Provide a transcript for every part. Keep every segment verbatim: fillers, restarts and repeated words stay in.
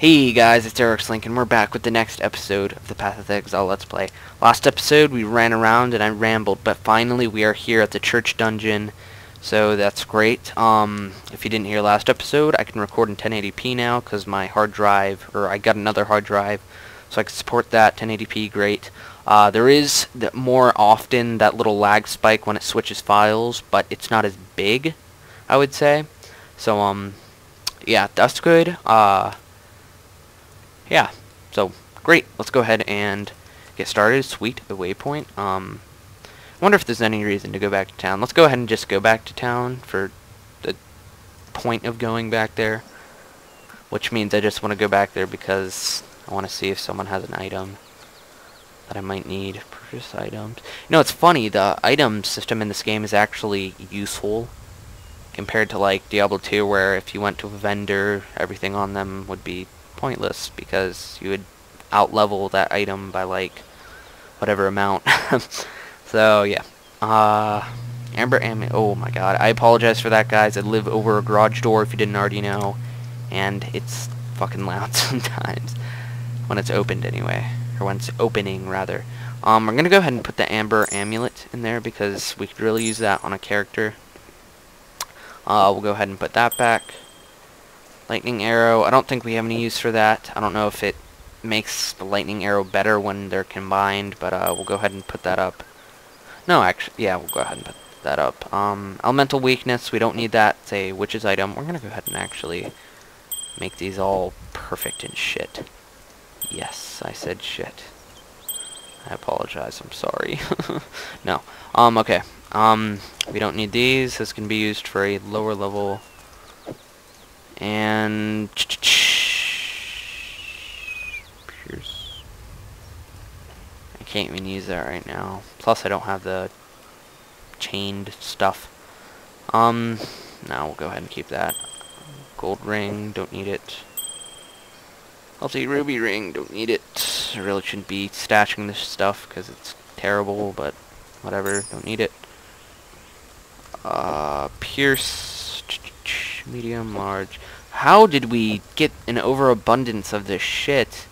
Hey guys, it's Aeroxlink, and we're back with the next episode of the Path of Exile Let's Play. Last episode, we ran around and I rambled, but finally we are here at the church dungeon, so that's great. Um, if you didn't hear last episode, I can record in ten eighty p now, because my hard drive, or I got another hard drive, so I can support that, ten eighty p, great. Uh, there is th- more often that little lag spike when it switches files, but it's not as big, I would say. So, um, yeah, that's good. Uh... Yeah, so great. Let's go ahead and get started. Sweet, the waypoint. Um, I wonder if there's any reason to go back to town. Let's go ahead and just go back to town for the point of going back there, which means I just want to go back there because I want to see if someone has an item that I might need. Purchase items. You know, it's funny. The item system in this game is actually useful compared to like Diablo two, where if you went to a vendor, everything on them would be pointless because you would out-level that item by like whatever amount. So yeah, uh, Amber Amulet. Oh my god, I apologize for that, guys. I live over a garage door, if you didn't already know, and it's fucking loud sometimes when it's opened anyway, or when it's opening rather. Um, we're gonna go ahead and put the Amber Amulet in there because we could really use that on a character. Uh, we'll go ahead and put that back. Lightning arrow, I don't think we have any use for that. I don't know if it makes the lightning arrow better when they're combined, but uh, we'll go ahead and put that up. No, actually, yeah, we'll go ahead and put that up. Um, elemental weakness, we don't need that. It's a witch's item. We're going to go ahead and actually make these all perfect and shit. Yes, I said shit. I apologize, I'm sorry. No. Um, okay. Um, we don't need these. This can be used for a lower level... And Pierce. I can't even use that right now. Plus, I don't have the chained stuff. Um, no, we'll go ahead and keep that. Gold ring, don't need it. Healthy ruby ring, don't need it. I really shouldn't be stashing this stuff because it's terrible, but whatever, don't need it. Uh, Pierce. Medium, large. How did we get an overabundance of this shit?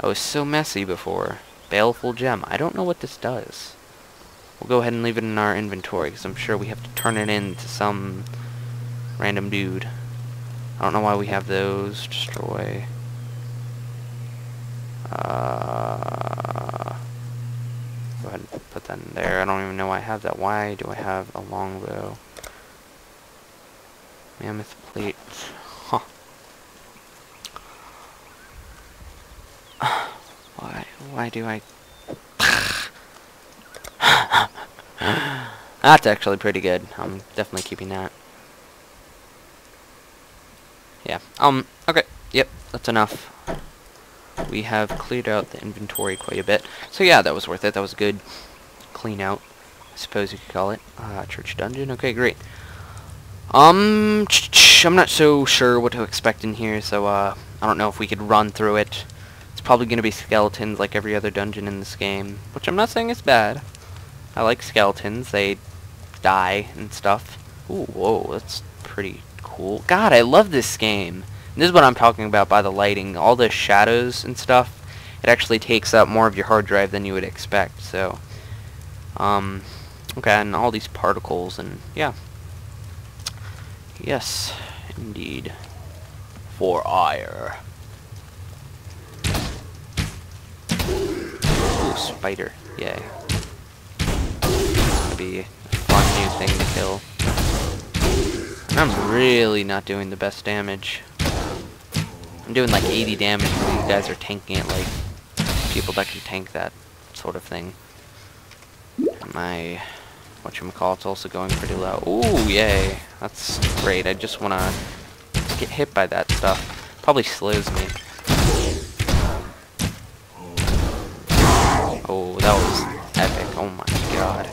I was so messy before. Baleful gem. I don't know what this does. We'll go ahead and leave it in our inventory because I'm sure we have to turn it in to some random dude. I don't know why we have those. Destroy. Uh, go ahead and put that in there. I don't even know why I have that. Why do I have a longbow? Mammoth plate. Huh. Why, why do I... That's actually pretty good. I'm definitely keeping that. Yeah. Um, okay. Yep, that's enough. We have cleared out the inventory quite a bit. So yeah, that was worth it. That was a good clean out, I suppose you could call it. Uh, church dungeon. Okay, great. Um, I'm not so sure what to expect in here, so, uh, I don't know if we could run through it. It's probably going to be skeletons like every other dungeon in this game, which I'm not saying is bad. I like skeletons. They die and stuff. Ooh, whoa, that's pretty cool. God, I love this game. And this is what I'm talking about by the lighting. All the shadows and stuff, it actually takes up more of your hard drive than you would expect, so. Um, okay, and all these particles and, yeah. Yes, indeed. For ire. Ooh, spider. Yay. This would be a fun new thing to kill. I'm really not doing the best damage. I'm doing like eighty damage, but you guys are tanking it like people that can tank that sort of thing. My... whatchamacall, it's also going pretty low. Ooh, yay. That's great. I just want to get hit by that stuff. Probably slows me. Oh, that was epic. Oh my god.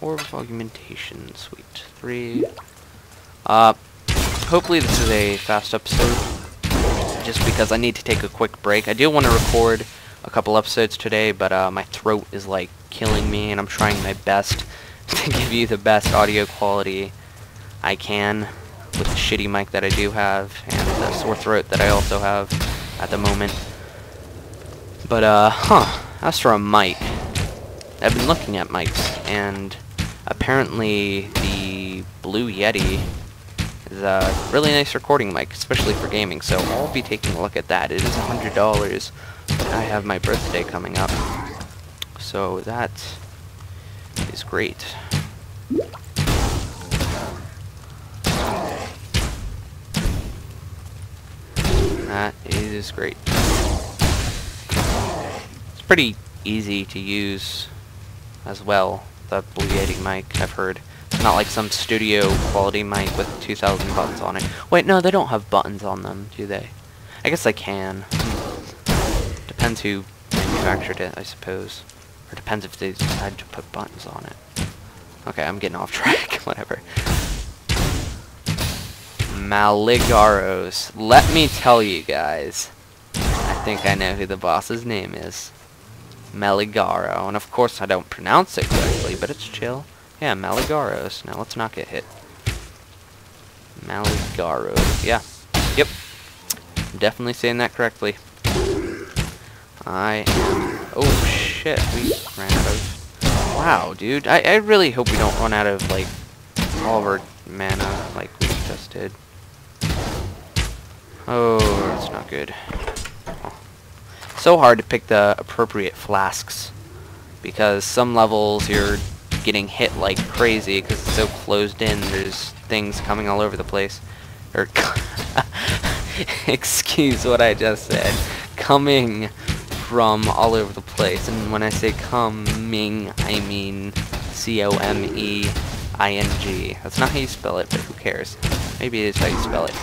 Orb of Augmentation. Sweet. Three. Uh, hopefully this is a fast episode. Just because I need to take a quick break. I do want to record a couple episodes today, but uh, my throat is like killing me, and I'm trying my best to give you the best audio quality I can. with the shitty mic that I do have and the sore throat that I also have at the moment. But, uh, huh, as for a mic, I've been looking at mics, and apparently the Blue Yeti is a really nice recording mic, especially for gaming, so I'll be taking a look at that. It is one hundred dollars, and I have my birthday coming up, so that is great. That is great. It's pretty easy to use as well, the Blue Yeti mic, I've heard. It's not like some studio quality mic with two thousand buttons on it. Wait, no, they don't have buttons on them, do they? I guess they can. Depends who manufactured it, I suppose. Or depends if they decided to put buttons on it. Okay, I'm getting off track, whatever. Maligaros. Let me tell you guys. I think I know who the boss's name is. Maligaro. And of course I don't pronounce it correctly, but it's chill. Yeah, Maligaros. Now let's not get hit. Maligaros. Yeah. Yep. I'm definitely saying that correctly. I am... Oh, shit. We ran out of... Wow, dude. I, I really hope we don't run out of, like, all of our mana like we just did. Oh, that's not good. So hard to pick the appropriate flasks, because some levels you're getting hit like crazy because it's so closed in, there's things coming all over the place. Or excuse what I just said. Coming from all over the place. And when I say coming, I mean C O M E I N G. That's not how you spell it, but who cares? Maybe it is how you spell it.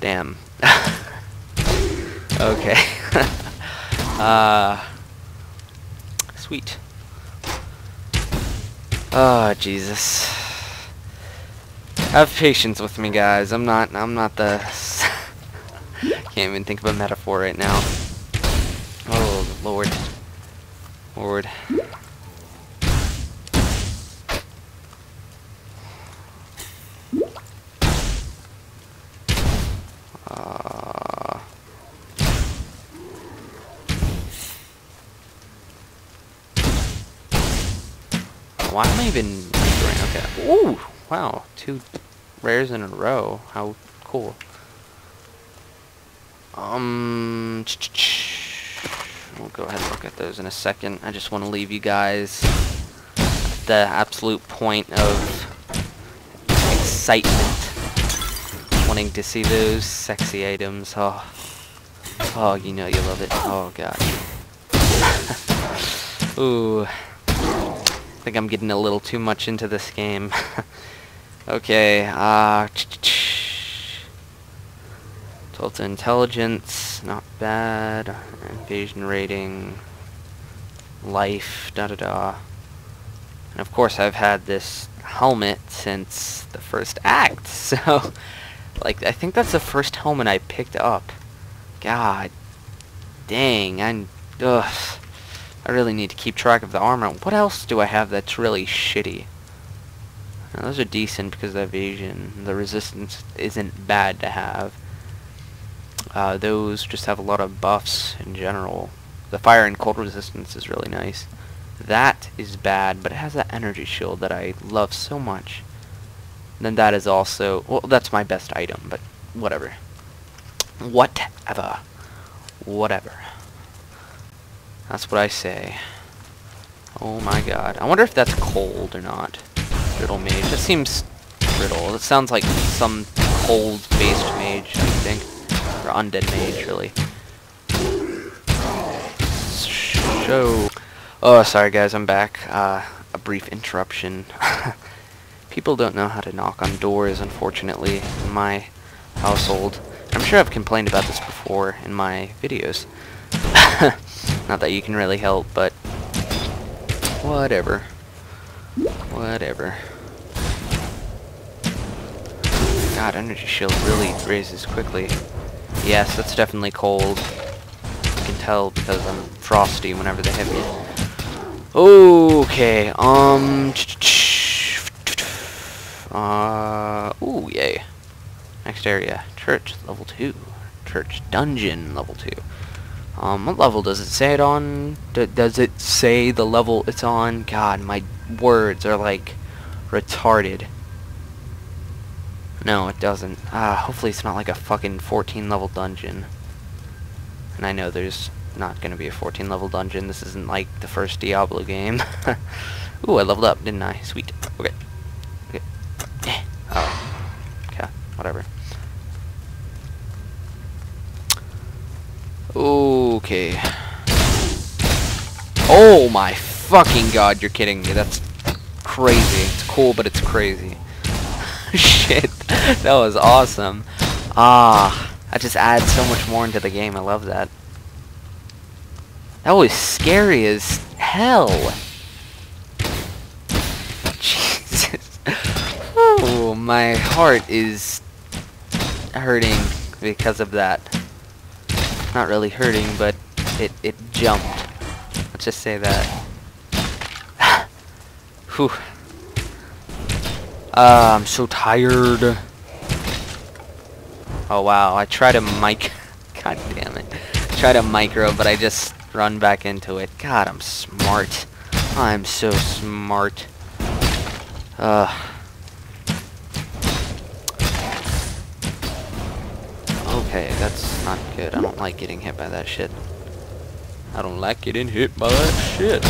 Damn. Okay. Uh, sweet. Oh, Jesus. Have patience with me, guys. I'm not, I'm not the... Can't even think of a metaphor right now. Oh, Lord. Lord. Why am I even doing? Okay. Ooh! Wow. Two rares in a row. How cool. Um. We'll go ahead and look at those in a second. I just want to leave you guys at the absolute point of excitement, wanting to see those sexy items. Oh. Oh, you know you love it. Oh God. Ooh. I think I'm getting a little too much into this game. Okay, uh... Tilt intelligence, not bad. Invasion rating, life, da-da-da. And of course I've had this helmet since the first act, so... Like, I think that's the first helmet I picked up. God dang, I'm... Ugh. I really need to keep track of the armor. What else do I have that's really shitty? Now, those are decent because of the evasion. The resistance isn't bad to have. Uh, those just have a lot of buffs in general. The fire and cold resistance is really nice. That is bad, but it has that energy shield that I love so much. And then that is also... Well, that's my best item, but whatever. Whatever. Whatever. That's what I say. Oh my God. I wonder if that's cold or not. Brittle mage. That seems brittle. That sounds like some cold-based mage, I think. Or undead mage, really. So... Oh, sorry guys, I'm back. Uh, a brief interruption. People don't know how to knock on doors, unfortunately, in my household. I'm sure I've complained about this before in my videos. Not that you can really help, but whatever. Whatever. God, energy shield really raises quickly. Yes, that's definitely cold. You can tell because I'm frosty whenever they hit me. Okay, um... Uh, ooh, yay. next area. Church level two. Church dungeon level two. Um, what level does it say it on? D does it say the level it's on? God, my words are like retarded. No, it doesn't. Uh, hopefully it's not like a fucking fourteen level dungeon. And I know there's not gonna be a fourteen level dungeon. This isn't like the first Diablo game. Ooh, I leveled up, didn't I? Sweet. Okay. Okay. Oh. Okay. Whatever. Okay. Oh my fucking god, you're kidding me. That's crazy. It's cool, but it's crazy. Shit. That was awesome. Ah, that just adds so much more into the game. I love that. That was scary as hell. Jesus. Oh, my heart is hurting because of that. Not really hurting, but it, it jumped. Let's just say that. Whew. Uh, I'm so tired. Oh wow, I try to mic... God damn it. I try to micro, but I just run back into it. God, I'm smart. I'm so smart. Uh. Okay, that's not good. I don't like getting hit by that shit. I don't like getting hit by that shit.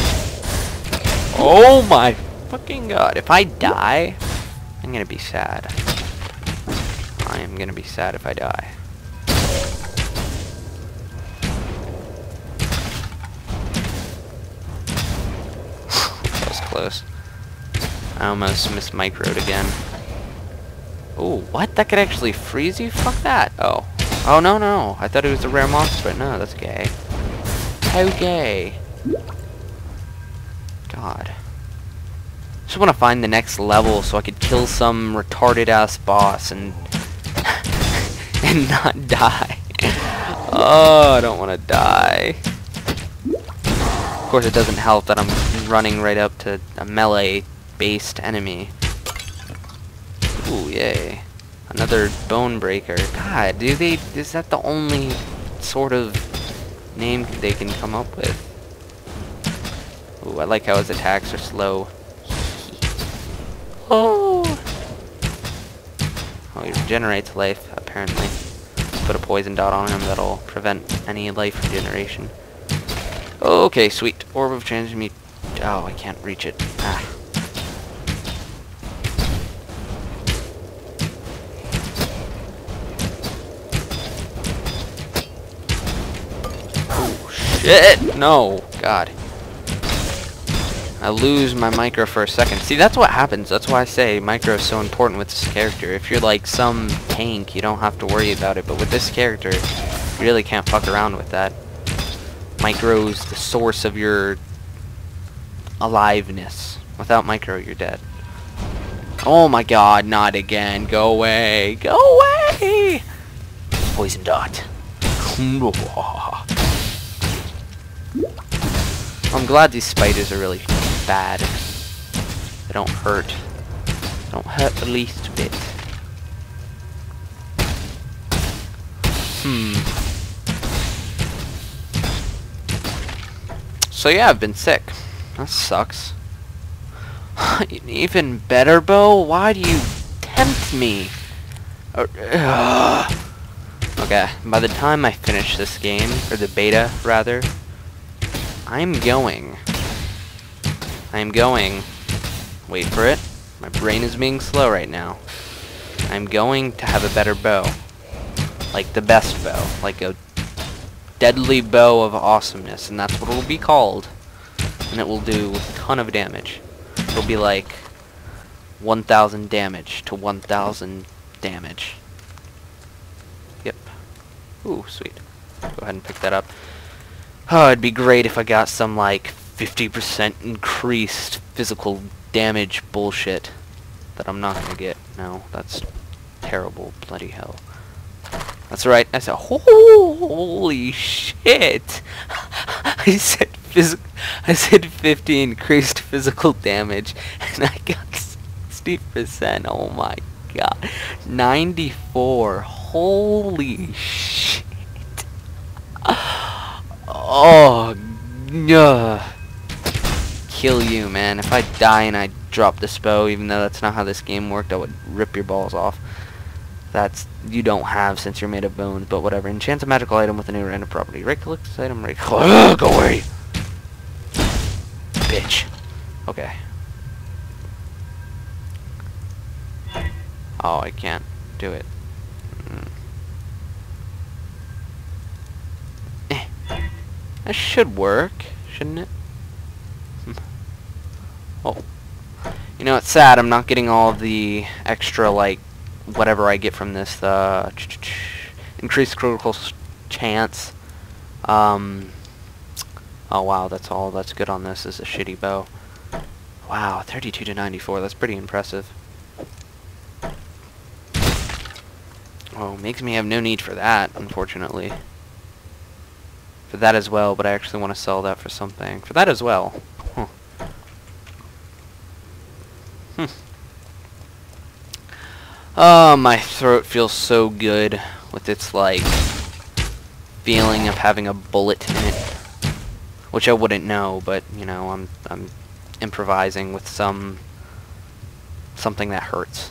Oh my fucking god. If I die, I'm gonna be sad. I am gonna be sad if I die. That was close. I almost missed microed again. Ooh, what? That could actually freeze you? Fuck that. Oh. Oh, no, no. I thought it was a rare monster, but no, that's gay. How gay. God. I just want to find the next level so I could kill some retarded-ass boss and... and not die. Oh, I don't want to die. Of course, it doesn't help that I'm running right up to a melee-based enemy. Ooh, yay. Another bone breaker. God, do they is that the only sort of name they can come up with? Ooh, I like how his attacks are slow. Oh. Oh, he regenerates life, apparently. Put a poison dot on him that'll prevent any life regeneration. Okay, sweet. Orb of Transmutation. Oh, I can't reach it. Ah. Shit! No! God. I lose my micro for a second. See, that's what happens. That's why I say micro is so important with this character. If you're like some tank, you don't have to worry about it. But with this character, you really can't fuck around with that. Micro is the source of your aliveness. Without micro, you're dead. Oh my god, not again. Go away. Go away! Poison dot. I'm glad these spiders are really bad. They don't hurt. They don't hurt the least bit. Hmm. So yeah, I've been sick. That sucks. Even better, Bo? Why do you tempt me? Okay, by the time I finish this game, or the beta, rather, I'm going. I'm going. Wait for it. My brain is being slow right now. I'm going to have a better bow. Like the best bow. Like a deadly bow of awesomeness. And that's what it will be called. And it will do a ton of damage. It will be like one thousand damage to one thousand damage. Yep. Ooh, sweet. Go ahead and pick that up. Oh, it'd be great if I got some, like, fifty percent increased physical damage bullshit that I'm not gonna get. No, that's terrible. Bloody hell. That's right. I said, holy shit! I said phys- I said fifty increased physical damage, and I got sixty percent. Oh my god. ninety-four. Holy shit. Oh, no. Kill you, man. If I die and I drop this bow, even though that's not how this game worked, I would rip your balls off. That's, you don't have since you're made of bones, but whatever. Enchant a magical item with a new random property. Right click this item, right click. Ugh, go away! Bitch. Okay. Oh, I can't do it. Mm. Eh. That should work, shouldn't it? Oh. You know, it's sad I'm not getting all the extra, like, whatever I get from this, uh, ch ch ch increased critical chance. Um, oh wow, that's all that's good on this is a shitty bow. Wow, thirty-two to ninety-four, that's pretty impressive. Oh, makes me have no need for that, unfortunately. For that as well, but I actually want to sell that for something. For that as well. Huh. Hmm. Oh, my throat feels so good with its, like, feeling of having a bullet in it. Which I wouldn't know, but, you know, I'm, I'm improvising with some... something that hurts.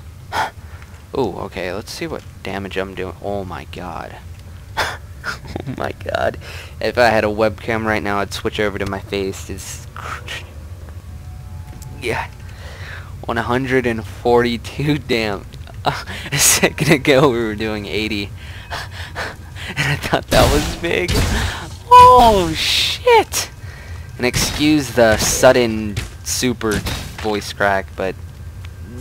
Ooh, okay, let's see what damage I'm doing. Oh my god. Oh my god. If I had a webcam right now, I'd switch over to my face. It's... yeah. one hundred forty-two damage. Uh, a second ago we were doing eighty, and I thought that was big. Oh shit! And excuse the sudden super voice crack, but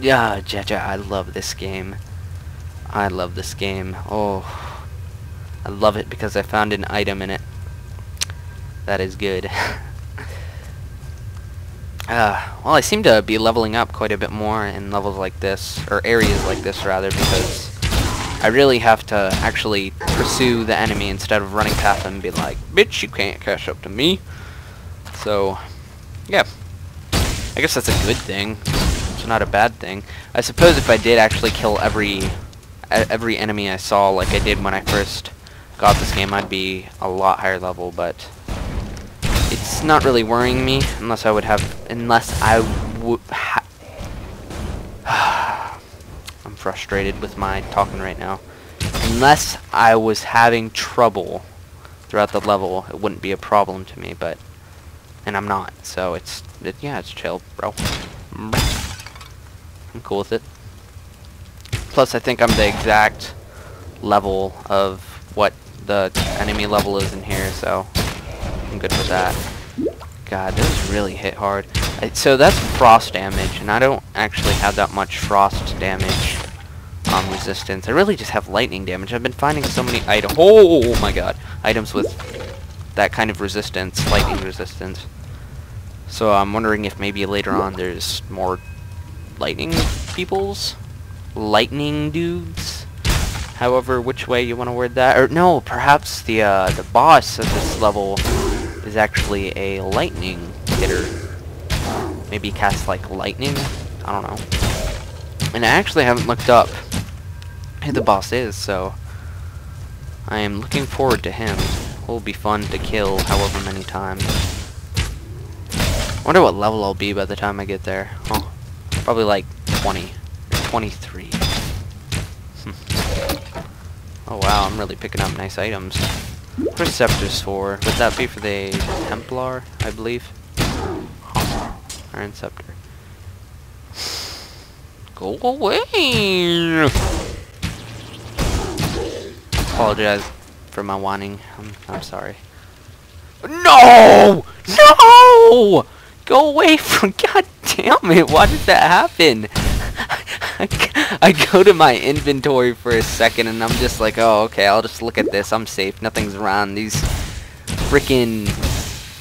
yeah, uh, Jaja, I love this game. I love this game. Oh, I love it because I found an item in it. That is good. Uh, well, I seem to be leveling up quite a bit more in levels like this, or areas like this rather, because I really have to actually pursue the enemy instead of running past them and be like, bitch, you can't catch up to me. So, yeah. I guess that's a good thing. It's not a bad thing. I suppose if I did actually kill every every enemy I saw like I did when I first got this game, I'd be a lot higher level, but... it's not really worrying me, unless I would have, unless I would ha I'm frustrated with my talking right now. Unless I was having trouble throughout the level, it wouldn't be a problem to me, but, and I'm not, so it's, it, yeah, it's chill, bro. I'm cool with it. Plus, I think I'm the exact level of what the enemy level is in here, so... I'm good with that. God, those really hit hard. I, so that's frost damage, and I don't actually have that much frost damage um, resistance. I really just have lightning damage. I've been finding so many items. Oh my god, items with that kind of resistance, lightning resistance. So I'm wondering if maybe later on there's more lightning peoples, lightning dudes. However, which way you want to word that? Or no, perhaps the uh, the boss of this level is actually a lightning hitter. Maybe cast like lightning? I don't know. And I actually haven't looked up who the boss is, so I am looking forward to him. It'll be fun to kill however many times. I wonder what level I'll be by the time I get there. Huh. Probably like twenty or twenty-three. Hmm. Oh wow, I'm really picking up nice items. Preceptor's for, would that be for the Templar, I believe? Iron Scepter. Go away! Apologize for my whining. I'm, I'm sorry. No! No! Go away from... god damn it, why did that happen? I go to my inventory for a second and I'm just like, oh, okay, I'll just look at this. I'm safe. Nothing's wrong. These freaking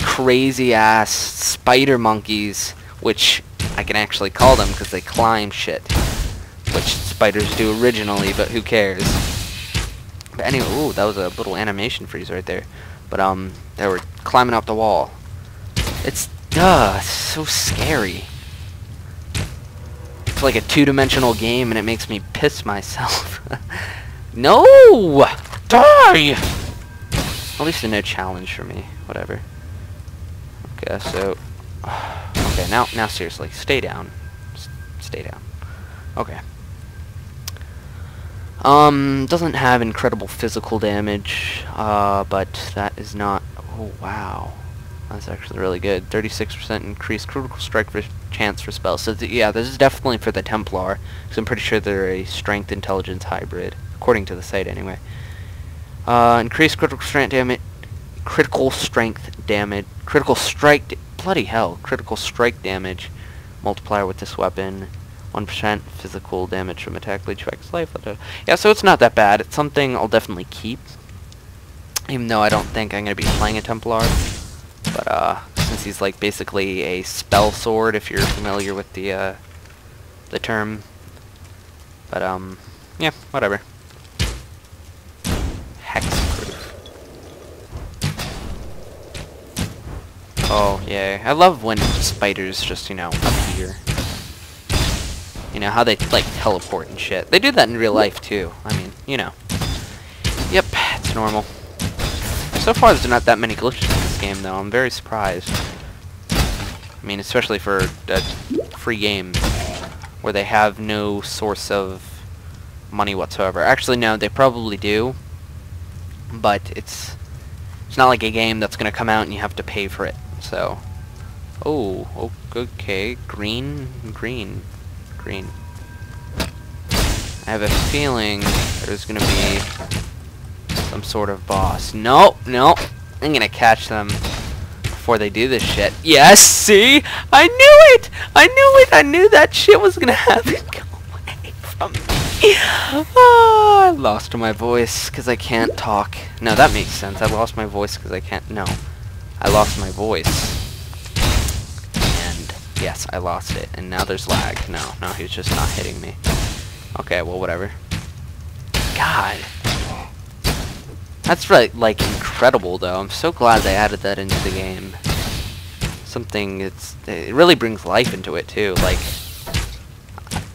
crazy-ass spider monkeys, which I can actually call them because they climb shit, which spiders do originally, but who cares? But anyway, ooh, that was a little animation freeze right there. But, um, they were climbing up the wall. It's, duh, so scary. It's like a two-dimensional game, and it makes me piss myself. No! Die! At least a no challenge for me. Whatever. Okay, so... Okay, now, now seriously. Stay down. S- stay down. Okay. Um, doesn't have incredible physical damage, uh, but that is not... Oh, wow. That's actually really good. thirty-six percent increased critical strike for chance for spells. So, th yeah, this is definitely for the Templar, because I'm pretty sure they're a strength-intelligence hybrid, according to the site, anyway. Uh, increased critical strength damage... Critical strength damage... Critical strike... Bloody hell. Critical strike damage multiplier with this weapon. one percent physical damage from attack leech affects life. Yeah, so it's not that bad. It's something I'll definitely keep. Even though I don't think I'm going to be playing a Templar. But, uh, since he's, like, basically a spell sword, if you're familiar with the, uh, the term. But, um, yeah, whatever. Hexproof. Oh, yeah. I love when spiders just, you know, appear. You know, how they, like, teleport and shit. They do that in real life, too. I mean, you know. Yep, it's normal. So far, there's not that many glitches in this game, though. I'm very surprised. I mean, especially for a free game where they have no source of money whatsoever. Actually, no, they probably do. But it's it's not like a game that's going to come out and you have to pay for it. So, oh, okay, green, green, green. I have a feeling there's going to be... some sort of boss. Nope, nope. I'm gonna catch them before they do this shit. Yes, see? I knew it! I knew it! I knew that shit was gonna happen. Go away from me. Oh, I lost my voice because I can't talk. No, that makes sense. I lost my voice because I can't... No. I lost my voice. And, yes, I lost it. And now there's lag. No, no, he's just not hitting me. Okay, well, whatever. God. That's really, like, incredible, though. I'm so glad they added that into the game. Something, it's, it really brings life into it, too. Like,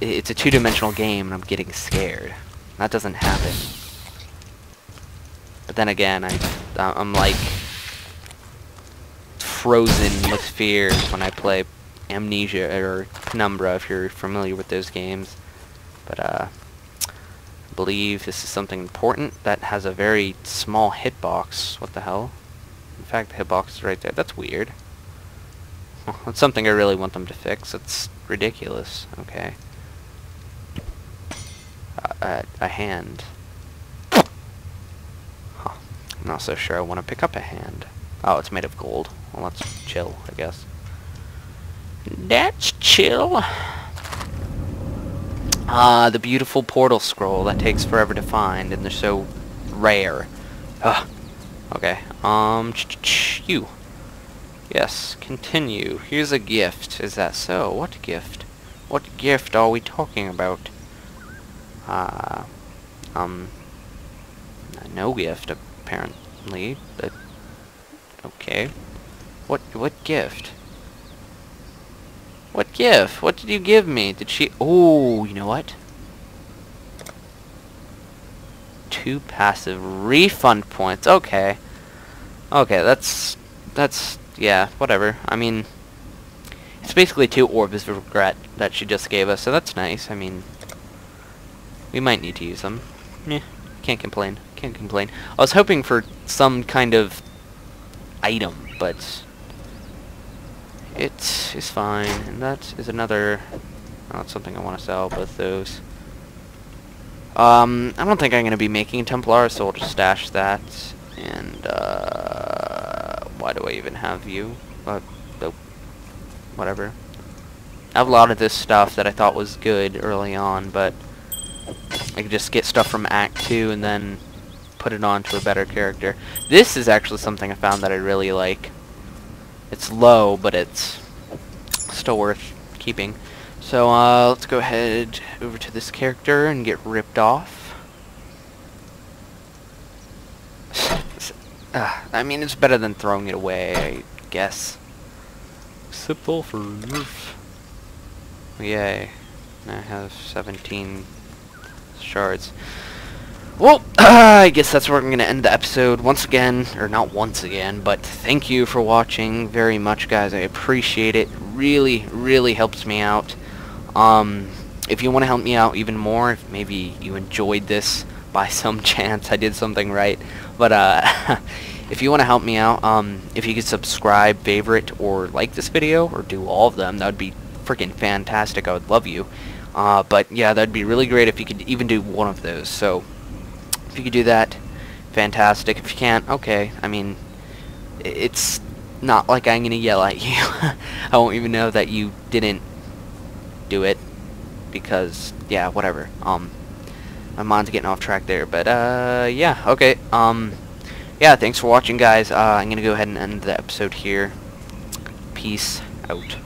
it's a two-dimensional game, and I'm getting scared. That doesn't happen. But then again, I, I'm, like, frozen with fear when I play Amnesia or Penumbra, if you're familiar with those games. But, uh... believe this is something important that has a very small hitbox. What the hell? In fact, the hitbox is right there. That's weird. Well, that's something I really want them to fix. It's ridiculous. Okay. Uh, uh, a hand. Huh. I'm not so sure I want to pick up a hand. Oh, it's made of gold. Well, that's chill, I guess. That's chill. Ah, uh, the beautiful portal scroll that takes forever to find, and they're so rare. Ugh. Okay. Um, ch ch you. Yes, continue. Here's a gift. Is that so? What gift? What gift are we talking about? Uh, um, no gift, apparently. But okay. What, what gift? What gift? What did you give me? Did she... Oh, you know what? Two passive refund points. Okay. Okay, that's... That's... Yeah, whatever. I mean... It's basically two orbs of regret that she just gave us, so that's nice. I mean... We might need to use them. Yeah, can't complain. Can't complain. I was hoping for some kind of... item, but... It is fine, and that is another... Not something I want to sell, both those. Um, I don't think I'm going to be making a Templar, so I'll just stash that. And, uh... why do I even have you? Uh, nope. Whatever. I have a lot of this stuff that I thought was good early on, but... I could just get stuff from Act two and then put it on to a better character. This is actually something I found that I really like. It's low, but it's still worth keeping. So, uh, let's go ahead over to this character and get ripped off. uh, I mean, it's better than throwing it away, I guess. Except all for roof. Yay. I have seventeen shards. Well, uh, I guess that's where I'm going to end the episode once again, or not once again, but thank you for watching very much, guys. I appreciate it. Really, really helps me out. Um, if you want to help me out even more, if maybe you enjoyed this by some chance, I did something right, but uh, if you want to help me out, um, if you could subscribe, favorite, or like this video, or do all of them, that would be freaking fantastic. I would love you. Uh, but yeah, that'd be really great if you could even do one of those. So if you could do that, fantastic. If you can't, okay. I mean, it's not like I'm gonna yell at you. I won't even know that you didn't do it, because yeah, whatever. Um, my mind's getting off track there, but uh, yeah, okay. Um, yeah, thanks for watching, guys. Uh, I'm gonna go ahead and end the episode here. Peace out.